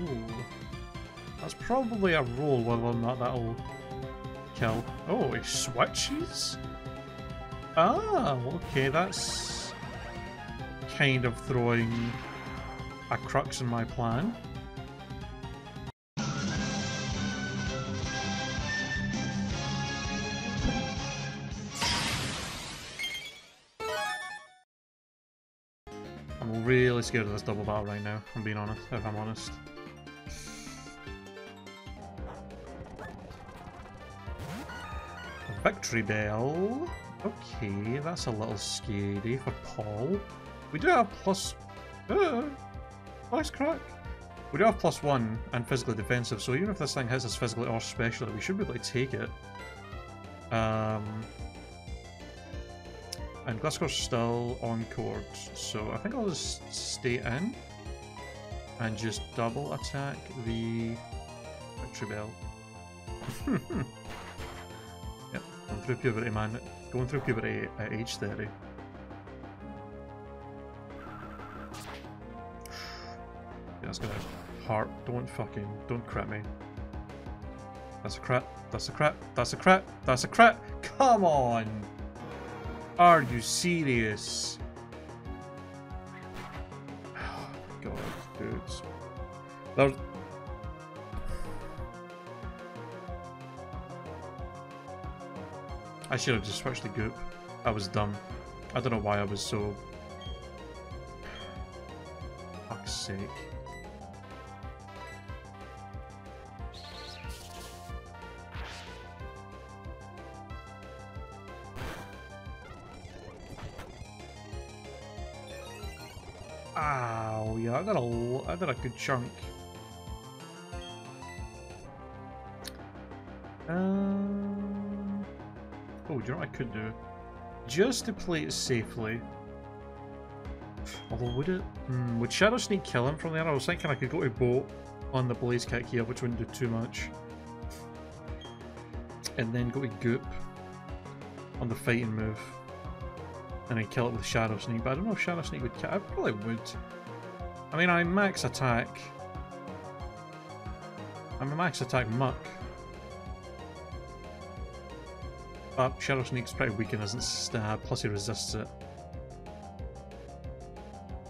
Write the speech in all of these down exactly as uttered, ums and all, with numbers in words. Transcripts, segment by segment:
Ooh. That's probably a roll whether or not that'll kill. Oh, he switches? Ah, okay, that's kind of throwing a crux in my plan. I'm really scared of this double battle right now, I'm being honest, if I'm honest. Victreebel. Okay, that's a little scary for Paul. We do have plus... Uh, nice crack. We do have plus one and physically defensive, so even if this thing hits us physically or specially, we should be able to take it. Um, and Gliscor's still on court, so I think I'll just stay in and just double attack the Victreebel. Yep, going through puberty, man. Going through puberty at age thirty. That's gonna hurt. Don't fucking, don't crit me. That's a crit. That's a crit. That's a crit. That's a crit. Come on! Are you serious? Oh my god, dudes. There's... I should have just switched the goop. I was dumb. I don't know why I was so... Fuck's sake. Ow, yeah, I got a, I got a good chunk. Um, oh, do you know what I could do? Just to play it safely. Although would it? Mm, would Shadow Sneak kill him from there? I was thinking I could go to Boat on the Blaze Kick here, which wouldn't do too much. And then go to Goop on the fighting move. And I kill it with Shadow Sneak, but I don't know if Shadow Sneak would kill. I probably would. I mean, I'm max attack. I'm a max attack muck. But Shadow Sneak's pretty weak and doesn't stab, plus he resists it.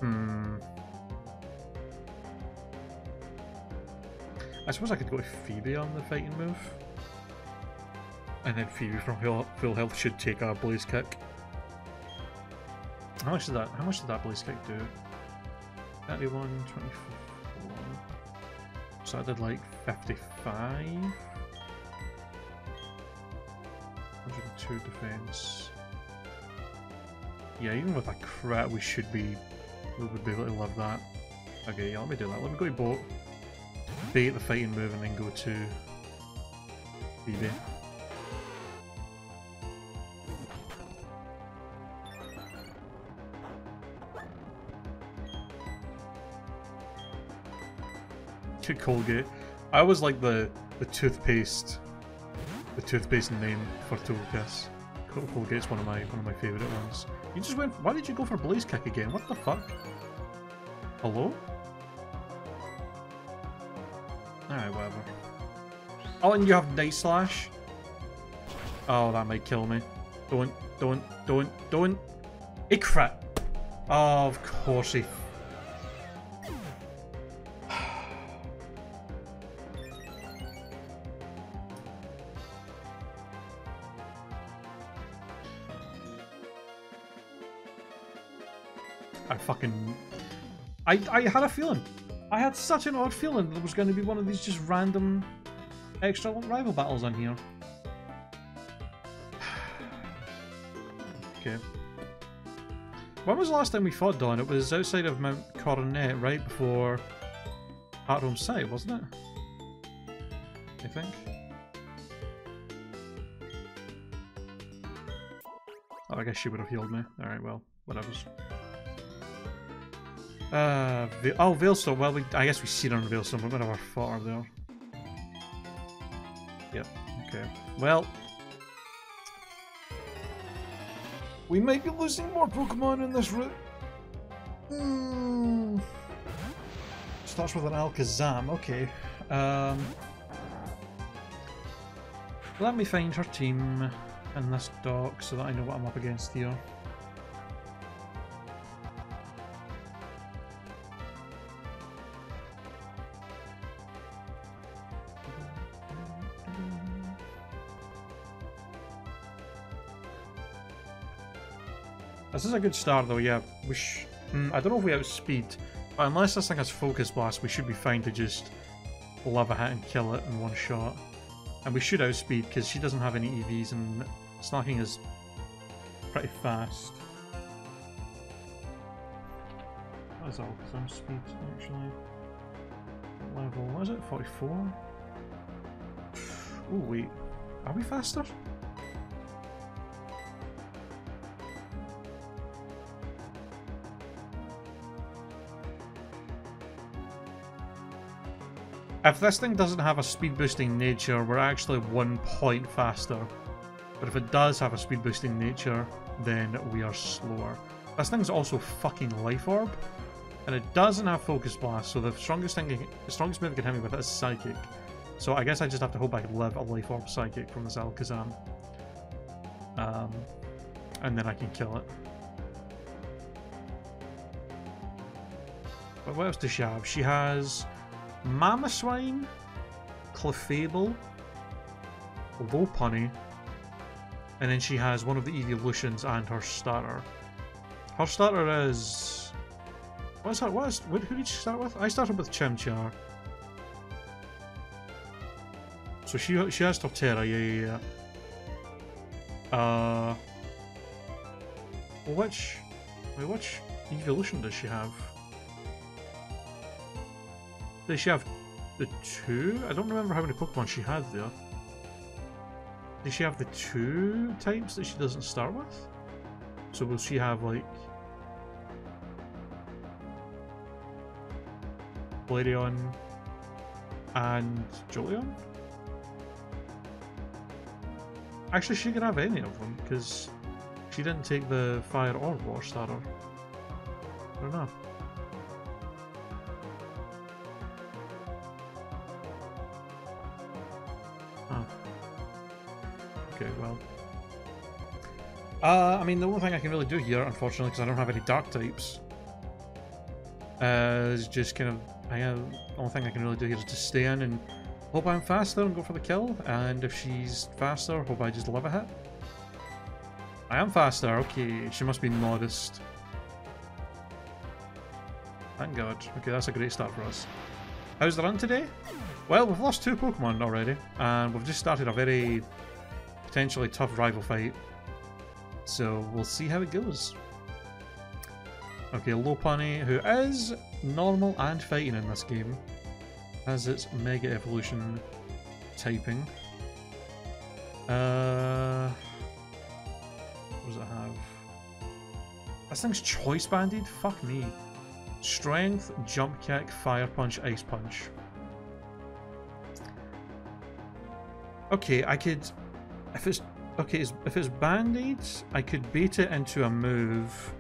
Hmm. I suppose I could go to Phoebe on the fighting move. And then Phoebe from full health should take our Blaze Kick. How much did that, how much did that Blaze Kick do? thirty-one, twenty-four, so I did like fifty-five? one hundred and two defense. Yeah, even with a crit we should be, we would be able to love that. Okay, yeah, let me do that. Let me go to Boat, bait the fighting move and then go to Phoebe. Colgate. I was like the the toothpaste, the toothpaste name for Togekiss. Colgate's one of my one of my favourite ones. You just went. Why did you go for Blaze Kick again? What the fuck? Hello? Alright, whatever. Oh, and you have Night Slash. Oh, that might kill me. Don't, don't, don't, don't. A crit. Oh, of course he. Fucking... I, I had a feeling. I had such an odd feeling that there was going to be one of these just random extra rival battles on here. Okay. When was the last time we fought, Dawn? It was outside of Mount Coronet, right before Heart Home Sight, wasn't it? I think. Oh, I guess she would have healed me. Alright, well, whatever's. Uh, oh, Veilstone. Well, we, I guess we've seen her in Veilstone, but we never fought her there. Yep, okay. Well, we might be losing more Pokemon in this route. Mm. starts with an Alakazam. Okay. Um, let me find her team in this dock so that I know what I'm up against here. This is a good start though, yeah. We sh mm, I don't know if we outspeed, but unless this thing has Focus Blast, we should be fine to just lava hit and kill it in one shot. And we should outspeed because she doesn't have any E Vs and Slacking is pretty fast. That is all, because I'm speed actually. Level, what is it? forty-four? Oh wait, are we faster? If this thing doesn't have a speed boosting nature, we're actually one point faster. But if it does have a speed boosting nature, then we are slower. This thing's also fucking Life Orb, and it doesn't have Focus Blast, so the strongest thing, the strongest move it can hit me with is Psychic. So I guess I just have to hope I can live a Life Orb Psychic from this Alakazam. Um, and then I can kill it. But what else does she have? She has Mamoswine, Clefable, Lopunny, and then she has one of the evolutions and her starter. Her starter is... What is her... What is... Who did she start with? I started with Chimchar. So she, she has Torterra, yeah, yeah, yeah. Uh... Which... Wait, which evolution does she have? Does she have the two? I don't remember how many Pokemon she had there. Does she have the two types that she doesn't start with? So will she have like... Porygon and Jolteon? Actually she could have any of them because she didn't take the Fire or Water starter. I don't know. Uh, I mean, the only thing I can really do here, unfortunately, because I don't have any dark types, uh, is just kind of, I have, the only thing I can really do here is just stay in and hope I'm faster and go for the kill, and if she's faster, hope I just love a hit. I am faster, okay, she must be modest. Thank God. Okay, that's a great start for us. How's the run today? Well, we've lost two Pokemon already, and we've just started a very potentially tough rival fight. So we'll see how it goes. Okay, Lopunny, who is normal and fighting in this game, has its Mega Evolution typing. Uh, what does it have? This thing's Choice Banded? Fuck me. Strength, Jump Kick, Fire Punch, Ice Punch. Okay, I could... If it's... Okay, if it's Band-Aid, I could bait it into a move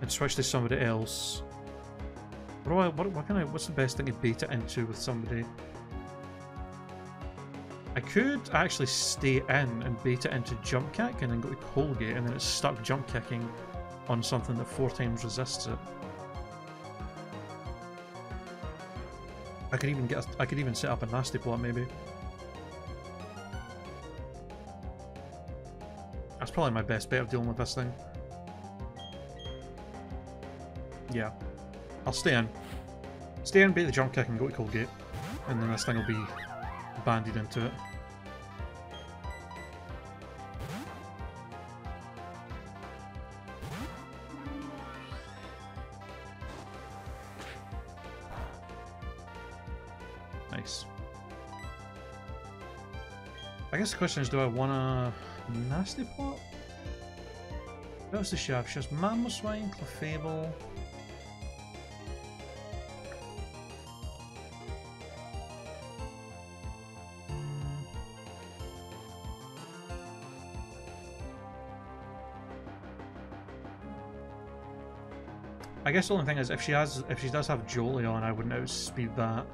and switch to somebody else. What do I, what, what can I, what's the best thing to bait it into with somebody? I could actually stay in and bait it into Jump Kick and then go to Colgate, and then it's stuck Jump Kicking on something that four times resists it. I could even get, a, I could even set up a nasty plot maybe. That's probably my best bet of dealing with this thing. Yeah. I'll stay in. Stay in, bait the Jump Kick and go to Colgate. And then this thing will be bandied into it. Nice. I guess the question is, do I wanna... Nasty plot? What else does she have? She has Mamoswine, Clefable. Mm. I guess the only thing is if she has, if she does have Jolteon, I wouldn't outspeed that.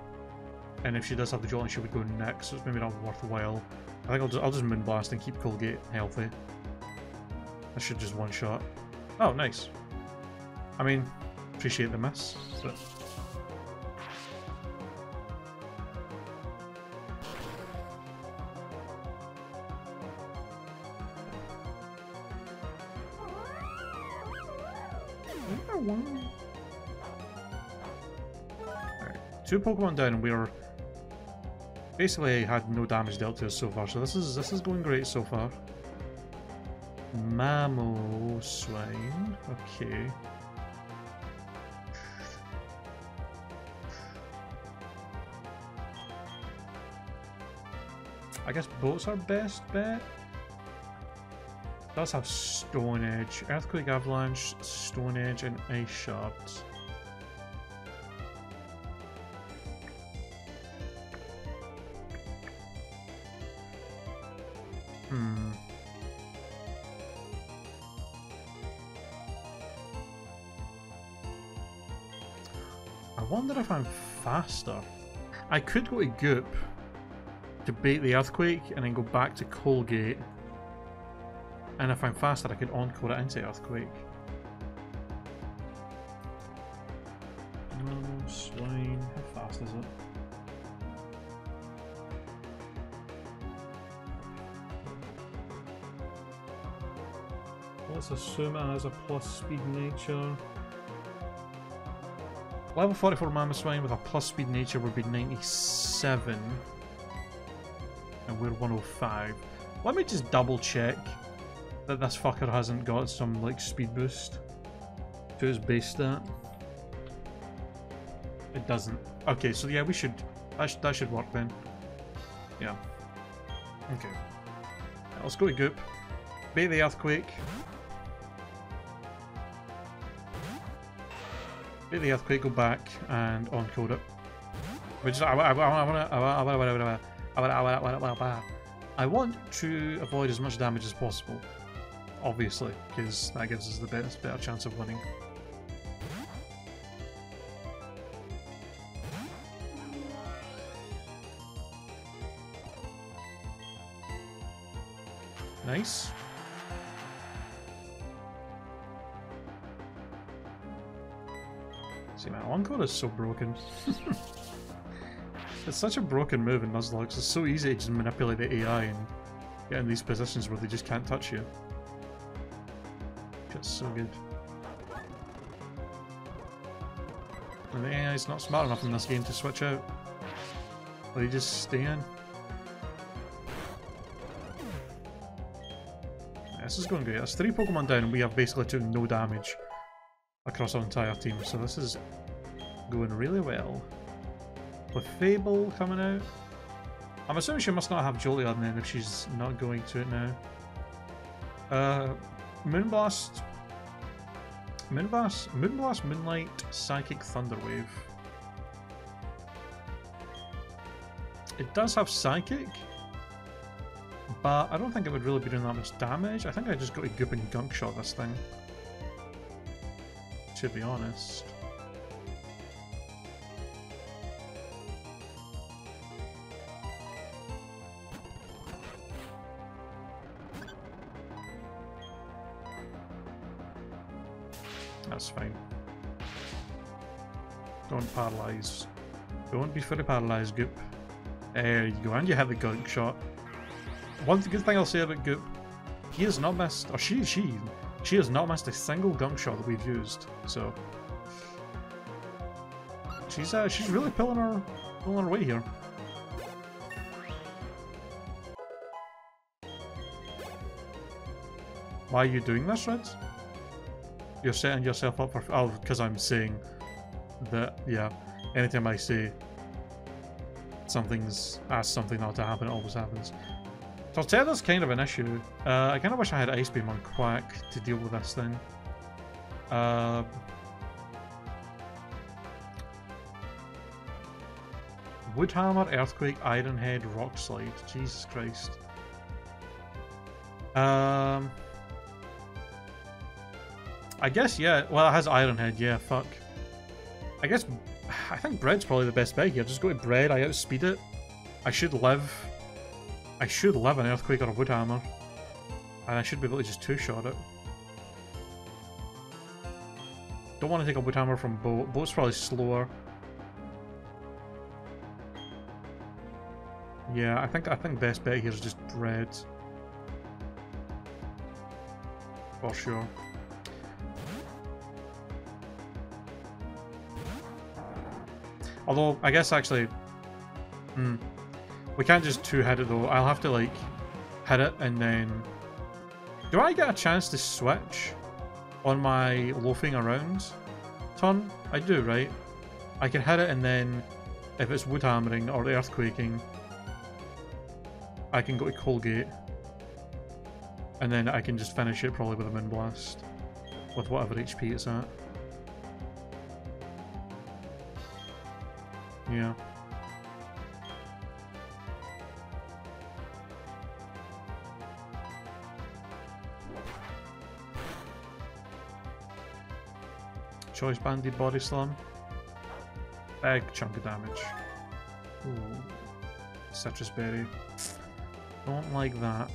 And if she does have the Jolteon, she would go next, so it's maybe not worthwhile. I think I'll just, I'll just Moonblast and keep Colgate healthy. I should just one-shot. Oh, nice. I mean, appreciate the miss, but... Alright, two Pokemon down, and we are basically had no damage dealt to us so far, so this is this is going great so far. Mamoswine, okay. I guess boats are best bet. Does have Stone Edge, Earthquake, Avalanche, Stone Edge, and Ice Shards. Hmm. I wonder if I'm faster. I could go to Goop to bait the Earthquake and then go back to Colgate. And if I'm faster, I could encore it into Earthquake. No, swine. How fast is it? Let's assume it has a plus speed nature. Level forty-four Mamoswine with a plus speed nature would be ninety-seven. And we're one oh five. Let me just double check that this fucker hasn't got some like speed boost to his base stat. It doesn't. Okay, so yeah, we should. That, sh that should work then. Yeah. Okay. Now, let's go to Goop. Bait the Earthquake. Bait the Earthquake, go back and on-code it. Which is. I want to avoid as much damage as possible. Obviously, because that gives us the best, better chance of winning. Nice. See, my encore is so broken. It's such a broken move in Nuzlocke, it's so easy to just manipulate the A I and get in these positions where they just can't touch you. It's so good. And the A I's not smart enough in this game to switch out. They just stay in. Yeah, this is going great. That's three Pokemon down and we have basically took no damage across our entire team. So this is going really well. With Clefable coming out. I'm assuming she must not have Jolteon then if she's not going to it now. Uh... Moonblast, Moonblast, Moonblast, Moonlight, Psychic Thunderwave. It does have Psychic, but I don't think it would really be doing that much damage. I think I just got to Goop and Gunk Shot this thing, to be honest. That's fine. Don't paralyze. Don't be fully paralyzed, Goop. There you go, and you have the Gunk Shot. One good thing I'll say about Goop, he has not missed, or she, she, she has not missed a single Gunk Shot that we've used. So she's uh, she's really pulling her, pulling her weight here. Why are you doing this, Red? You're setting yourself up for... Oh, because I'm saying that, yeah, anytime I say something's... ask something not to happen, it always happens. Torterra's kind of an issue. Uh, I kind of wish I had Ice Beam on Quack to deal with this thing. Uh, Woodhammer, Earthquake, Iron Head, Rock Slide. Jesus Christ. Um... I guess, yeah. Well, it has Iron Head, yeah, fuck. I guess, I think Bread's probably the best bet here. Just go to Bread, I outspeed it. I should live. I should live an Earthquake or a Wood Hammer. And I should be able to just two-shot it. Don't want to take a Wood Hammer from Bo. Bo's probably slower. Yeah, I think I think best bet here is just Bread. For sure. Although, I guess actually... Hmm. We can't just two-hit it though. I'll have to like... hit it and then... Do I get a chance to switch on my loafing around turn? I do, right? I can hit it and then... if it's wood hammering or earthquaking... I can go to Colgate. And then I can just finish it probably with a Moon Blast. With whatever H P it's at. Yeah. Choice Banded Body Slam. Big chunk of damage. Ooh. Citrus Berry. Don't like that.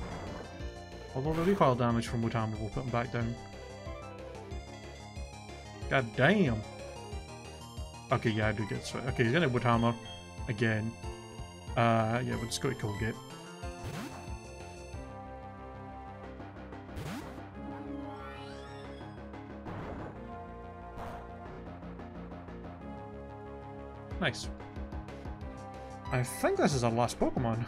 Although the recoil damage from Wood Hammer will put him back down. God damn! Okay, yeah, I do get sweat. Okay, he's gonna Wood Hammer again. Uh, yeah, we'll just go to Colgate. Nice. I think this is our last Pokemon.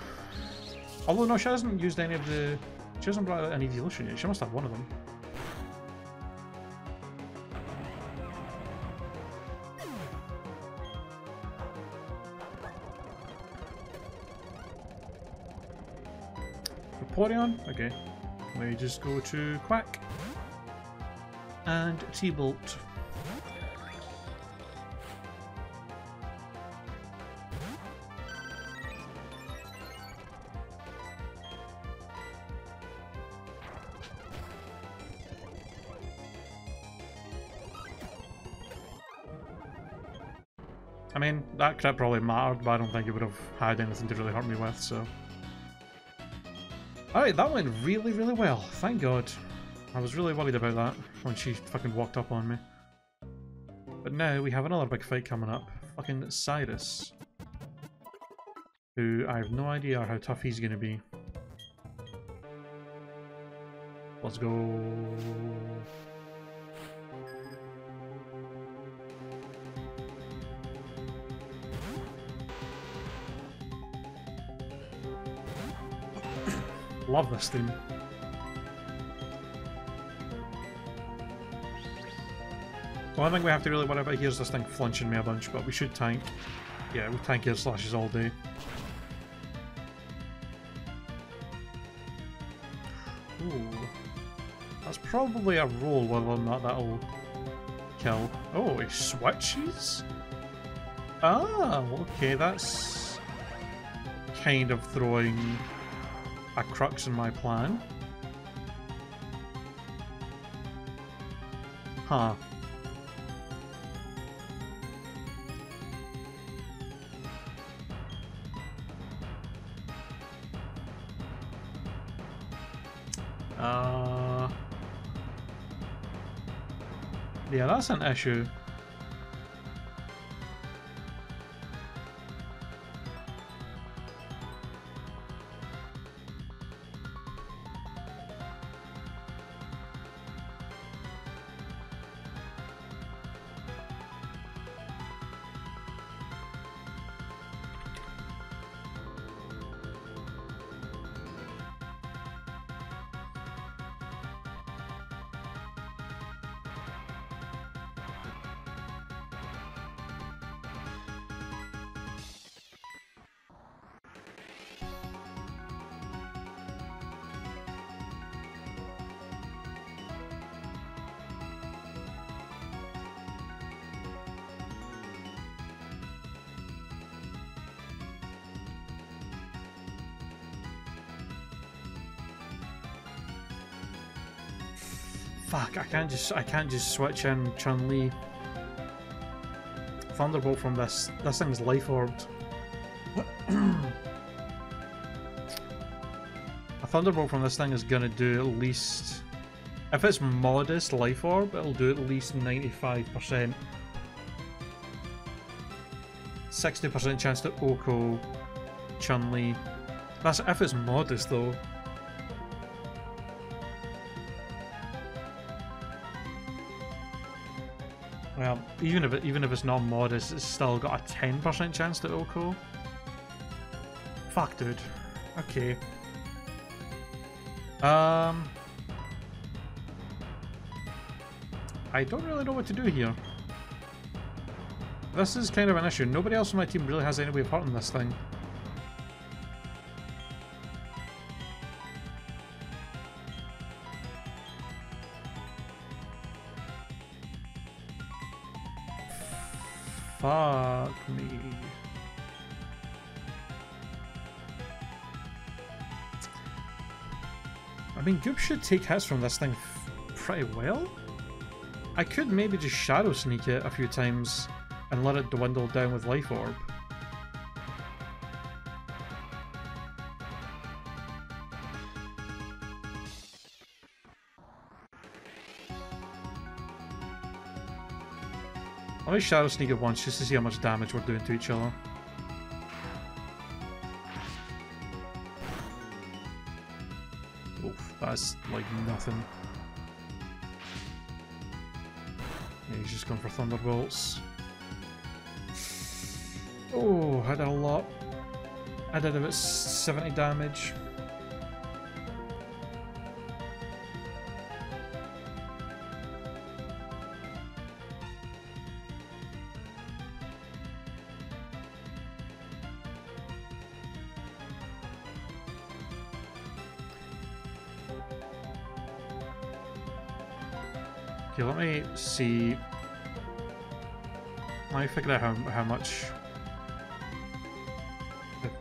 Although, no, she hasn't used any of the... She hasn't brought out any evolution yet. She must have one of them. Porygon? Okay. We just go to Quack. And T-Bolt. I mean, that crit probably mattered, but I don't think it would have had anything to really hurt me with, so... Alright, that went really, really well. Thank God. I was really worried about that when she fucking walked up on me. But now we have another big fight coming up. Fucking Cyrus. Who I have no idea how tough he's gonna be. Let's go... Love this thing. The one thing we have to really worry about here is this thing flinching me a bunch, but we should tank. Yeah, we tank air slashes all day. Ooh. That's probably a roll whether or not that'll kill. Oh, he switches? Ah, okay, that's kind of throwing a crux in my plan. Huh. Uh, yeah, that's an issue. Fuck, I can't just I can't just switch in Chun-Li. Thunderbolt from this this thing's life orbed. A Thunderbolt from this thing is gonna do at least, if it's modest life orb, it'll do at least ninety-five percent. sixty percent chance to Oko, Chun-Li. That's if it's modest though. Well, even if it, even if it's not modest, it's still got a ten percent chance to Oko. Fuck, dude. Okay. Um, I don't really know what to do here. This is kind of an issue. Nobody else on my team really has any way of hurting this thing. Fuck me. I mean, Goop should take hits from this thing pretty well. I could maybe just Shadow Sneak it a few times and let it dwindle down with Life Orb. Let me Shadow Sneak it once just to see how much damage we're doing to each other. Oof, that's like nothing. Yeah, he's just going for Thunderbolts. Oh, I did a lot. I did about seventy damage. Okay, let me see. Let me figure out how, how much.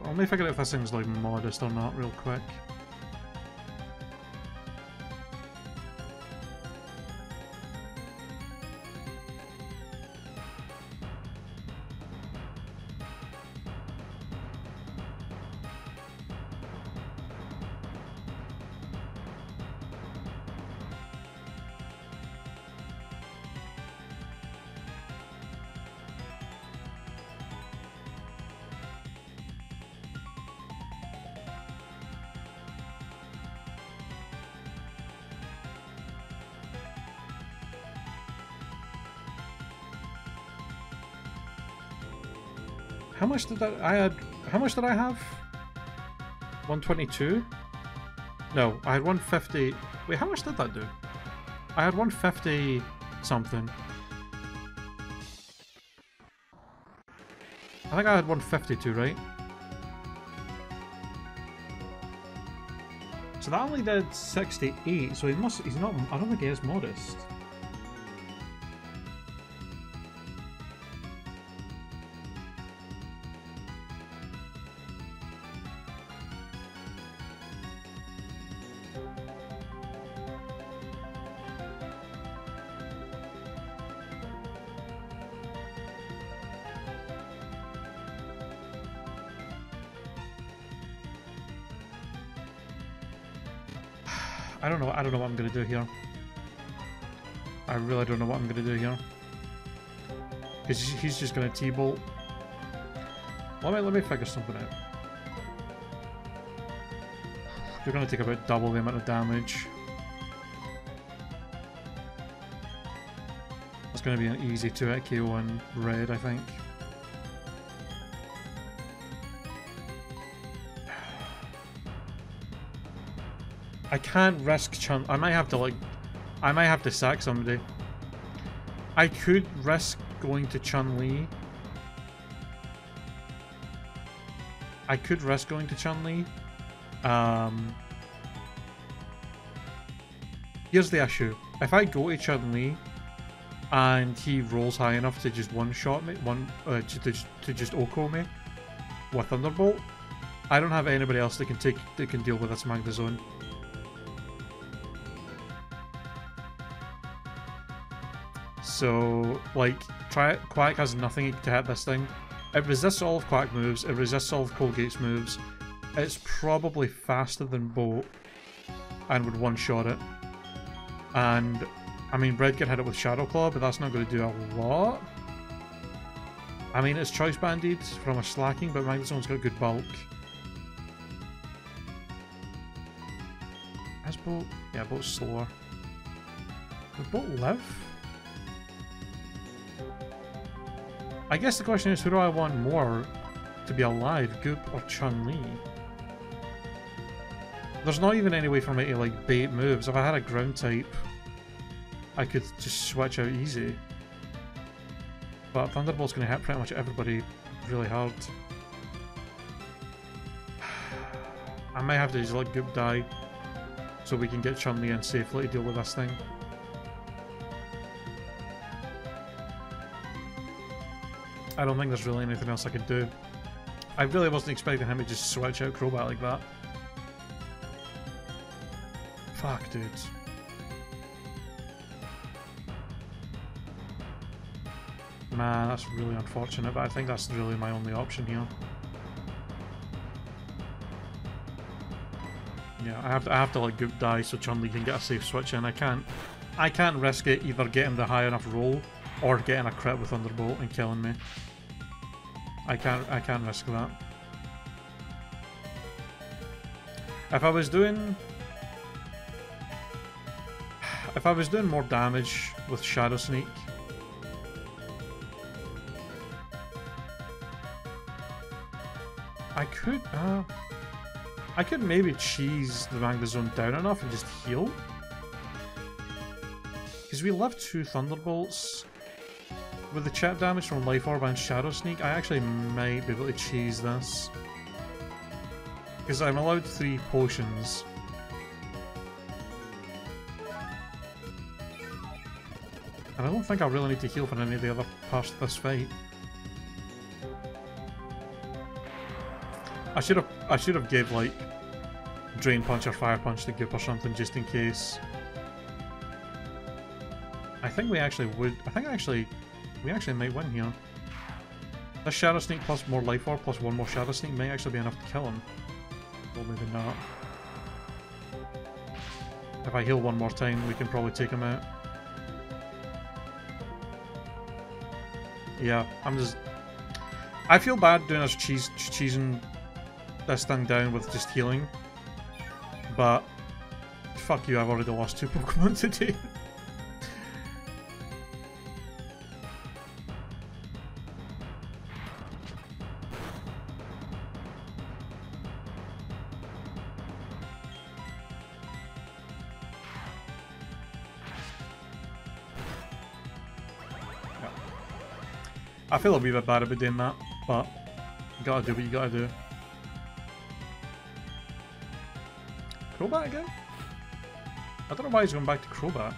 Let me figure out if this thing's like modest or not real quick. How much did I, I had? How much did I have? one twenty-two? No, I had one fifty. Wait, how much did that do? I had one fifty something. I think I had one fifty-two, right? So that only did sixty-eight. So he must. He's not. I don't think he is modest. I don't know. I don't know what I'm gonna do here. I really don't know what I'm gonna do here. Cause he's just gonna T-bolt. Let me let me figure something out. You're gonna take about double the amount of damage. It's gonna be an easy two hit K O in red, I think. I can't risk Chun. I might have to like, I might have to sack somebody. I could risk going to Chun-Li. I could risk going to Chun-Li. Um, here's the issue: if I go to Chun-Li and he rolls high enough to just one-shot me, one uh, to, to to just Oko me with Thunderbolt, I don't have anybody else that can take that can deal with this Magnezone. So, like, try it. Quack has nothing to hit this thing. It resists all of Quack moves. It resists all of Colgate's moves. It's probably faster than Bolt and would one-shot it. And, I mean, Bread could hit it with Shadow Claw, but that's not going to do a lot. I mean, it's Choice Banded from a Slacking, but Magnezone's got good bulk. Has Bolt? Yeah, Bolt's slower. Would Bolt live? I guess the question is, who do I want more to be alive, Goop or Chun-Li? There's not even any way for me to, like, bait moves. If I had a ground type, I could just switch out easy. But Thunderbolt's going to hit pretty much everybody really hard. I might have to just let Goop die so we can get Chun-Li in safely to deal with this thing. I don't think there's really anything else I can do. I really wasn't expecting him to just switch out Crobat like that. Fuck, dude. Man, that's really unfortunate, but I think that's really my only option here. Yeah, I have to, I have to let Goop die so Chun-Li can get a safe switch in. I can't, I can't risk it either getting the high enough roll or getting a crit with Thunderbolt and killing me. I can't, I can't risk that. If I was doing, if I was doing more damage with Shadow Sneak, I could, uh, I could maybe cheese the Magnezone down enough and just heal, because we left two Thunderbolts. With the chip damage from Life Orb and Shadow Sneak, I actually might be able to cheese this. Because I'm allowed three potions. And I don't think I really need to heal for any of the other parts of this fight. I should have I should have gave like Drain Punch or Fire Punch to Goop or something just in case. I think we actually would I think actually We actually might win here. This Shadow Sneak plus more Life Orb plus one more Shadow Sneak might actually be enough to kill him. Well, maybe not. If I heal one more time, we can probably take him out. Yeah, I'm just... I feel bad doing us cheese, cheesing this thing down with just healing. But... fuck you, I've already lost two Pokemon today. I feel a wee bit bad about doing that, but you gotta do what you gotta do. Crobat again? I don't know why he's going back to Crobat.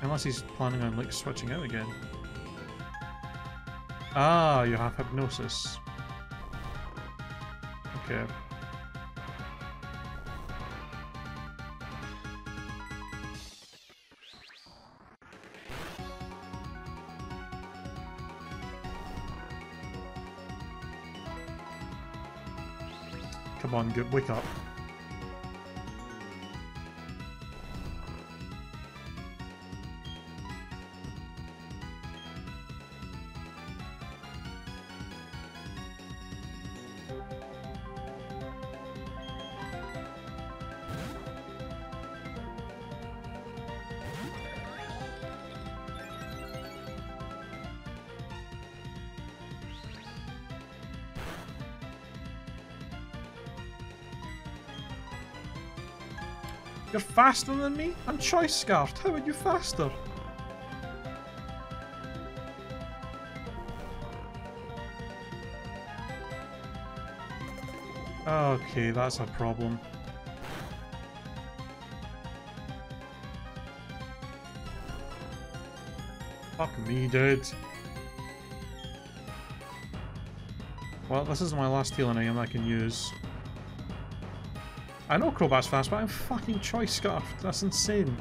Unless he's planning on like switching out again. Ah, you have Hypnosis. Okay. Come on, Goop, wake up. You're faster than me? I'm Choice Scarfed. How are you faster? Okay, that's a problem. Fuck me, dude. Well, this is my last healing item I can use. I know Crobat's fast, but I'm fucking Choice Scarfed. That's insane.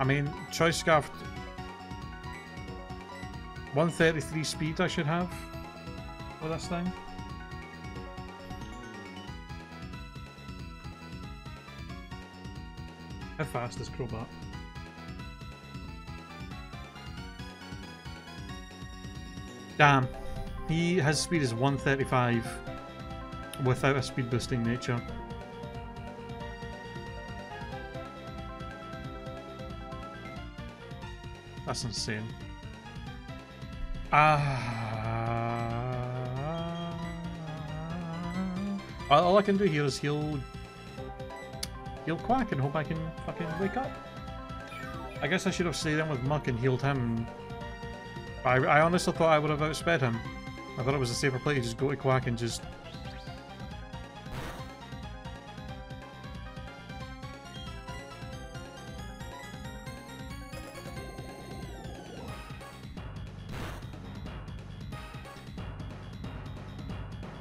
I mean, Choice Scarf... one thirty-three speed I should have for this thing. How fast is Crobat? Damn. He, his speed is one thirty-five without a speed boosting nature. That's insane. Ah! Uh, all I can do here is heal, heal Quack and hope I can fucking wake up. I guess I should have stayed in with Muck and healed him. I, I honestly thought I would have outsped him. I thought it was a safer play to just go to Quack and just...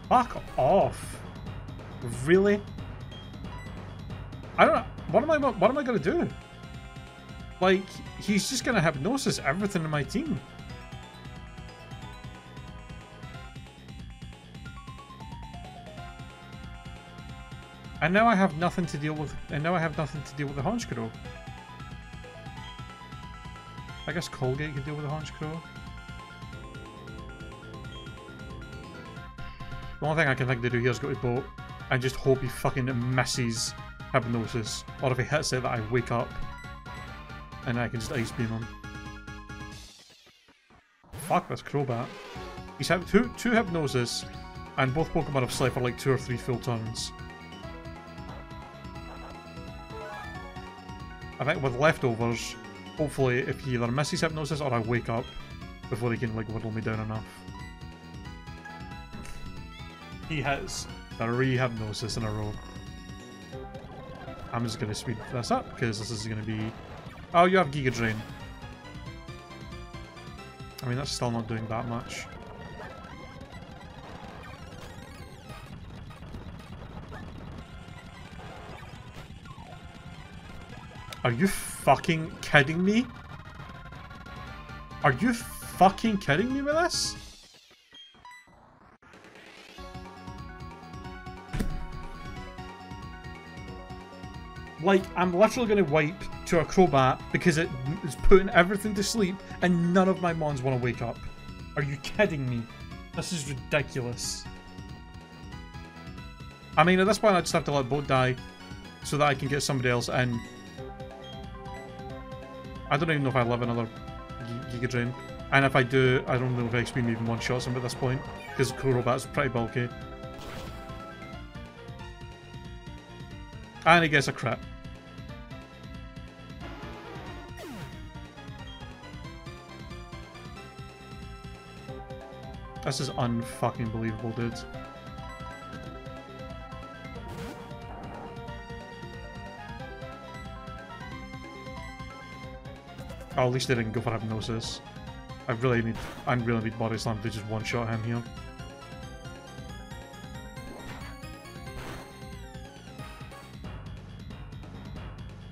Fuck off! Really? I don't know. What am I? What am I gonna do? Like, he's just gonna hypnosis everything in my team. And now I have nothing to deal with. And now I have nothing to deal with the Honchkrow. I guess Colgate can deal with the Honchkrow. The only thing I can think to do here is go to Boat and just hope he fucking misses Hypnosis. Or if he hits it, that I wake up and I can just Ice Beam him. Fuck, that's Crobat. He's had two, two Hypnosis and both Pokemon have slept for like two or three full turns. I think with leftovers, hopefully if he either misses Hypnosis or I wake up before he can like whittle me down enough. He hits three Hypnosis in a row. I'm just going to speed this up because this is going to be... Oh, you have Giga Drain. I mean, that's still not doing that much. Are you fucking kidding me? Are you fucking kidding me with this? Like, I'm literally going to wipe to a Crobat because it is putting everything to sleep and none of my mons want to wake up. Are you kidding me? This is ridiculous. I mean, at this point I just have to let Boat die so that I can get somebody else in. I don't even know if I live another Giga Drain. And if I do, I don't know if X P even one-shots him at this point because Crobat's pretty bulky. And he gets a crit. This is unfucking believable, dude. Oh, at least they didn't go for Hypnosis. I really need, I really need Body Slam to just one-shot him here.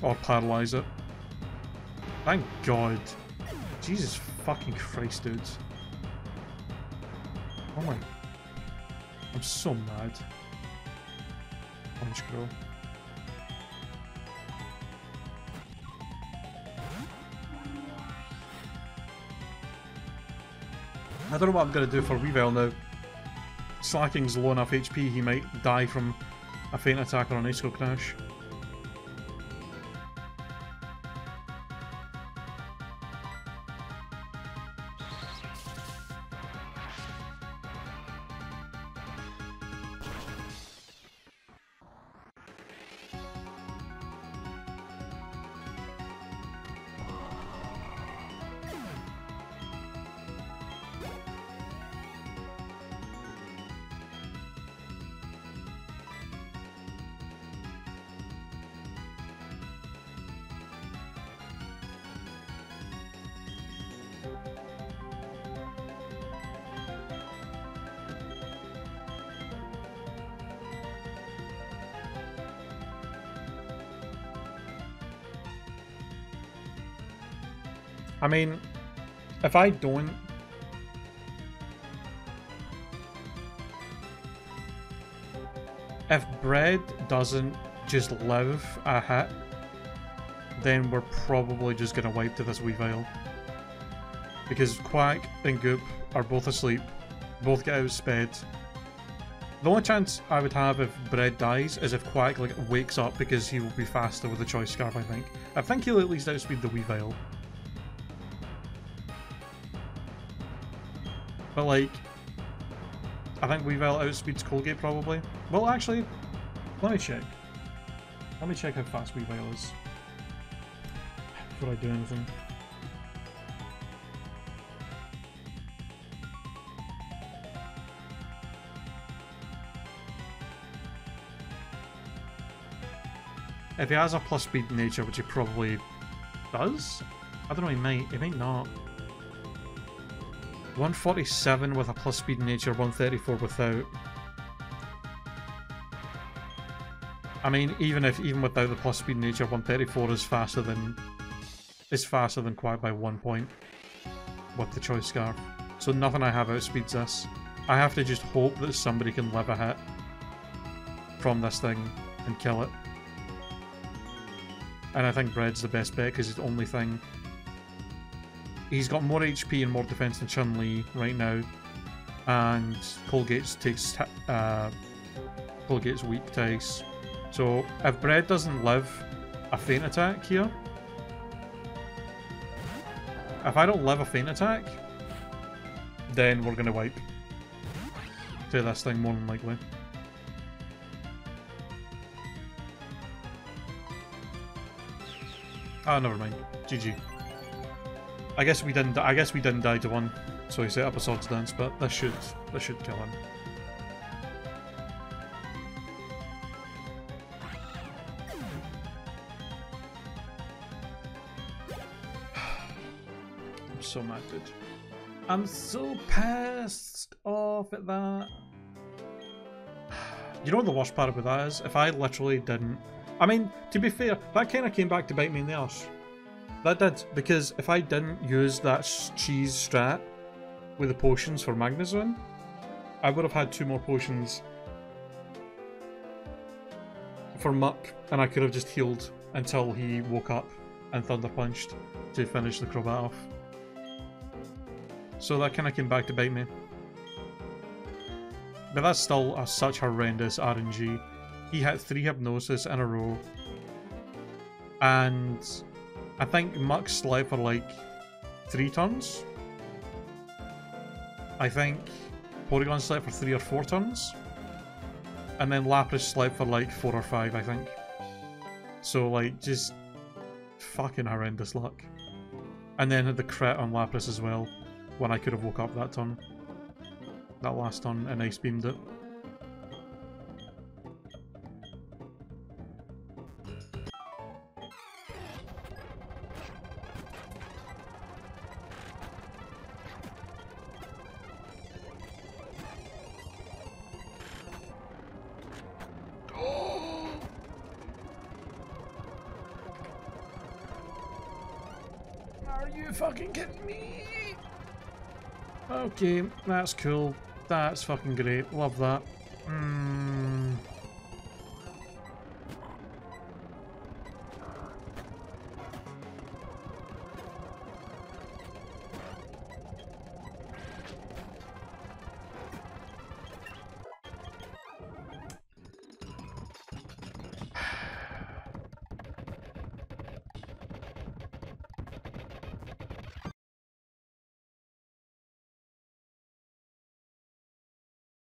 Or paralyze it. Thank God. Jesus fucking Christ, dude. Oh my. I'm so mad. Honchkrow. I don't know what I'm going to do for Weavile now. Slacking's low enough H P, he might die from a faint attack or an Ice Cold Crash. I mean, if I don't... If Bread doesn't just live a hit, then we're probably just going to wipe to this Weavile. Because Quack and Goop are both asleep, both get outsped. The only chance I would have if Bread dies is if Quack like wakes up, because he will be faster with the Choice Scarf, I think. I think he'll at least outspeed the Weavile. But like, I think Weavile outspeeds Colgate probably. Well actually, let me check. Let me check how fast Weavile is before I do anything. If he has a plus speed nature, which he probably does? I don't know, he might. He might not. one forty-seven with a plus speed nature, one thirty-four without. I mean, even if even without the plus speed nature, one thirty-four is faster than is faster than Quack by one point with the Choice Scarf. So nothing I have outspeeds this. I have to just hope that somebody can live a hit from this thing and kill it. And I think Bread's the best bet because it's the only thing. He's got more H P and more defense than Chun-Li right now, and Colgate's takes uh, Colgate's weak to ice. So if Bread doesn't live a feint attack here, if I don't live a feint attack, then we're gonna wipe to this thing more than likely. Ah, oh, never mind. G G. I guess we didn't. I guess we didn't die to one, so he set up a Swords Dance. But this should this should kill him. I'm so mad, dude. I'm so pissed off at that. You know what the worst part about that is? If I literally didn't. I mean, to be fair, that kind of came back to bite me in the arse. That did, because if I didn't use that cheese strat with the potions for Magnezone, I would have had two more potions for Muck, and I could have just healed until he woke up and Thunder Punched to finish the Crobat off. So that kind of came back to bite me. But that's still a, such horrendous R N G. He had three Hypnosis in a row, and I think Muck slept for like three turns. I think Porygon slept for three or four turns, and then Lapras slept for like four or five, I think. So like, just fucking horrendous luck. And then had the crit on Lapras as well, when I could have woke up that turn, that last turn, and Ice Beamed it. Okay, that's cool. That's fucking great. Love that. Mm.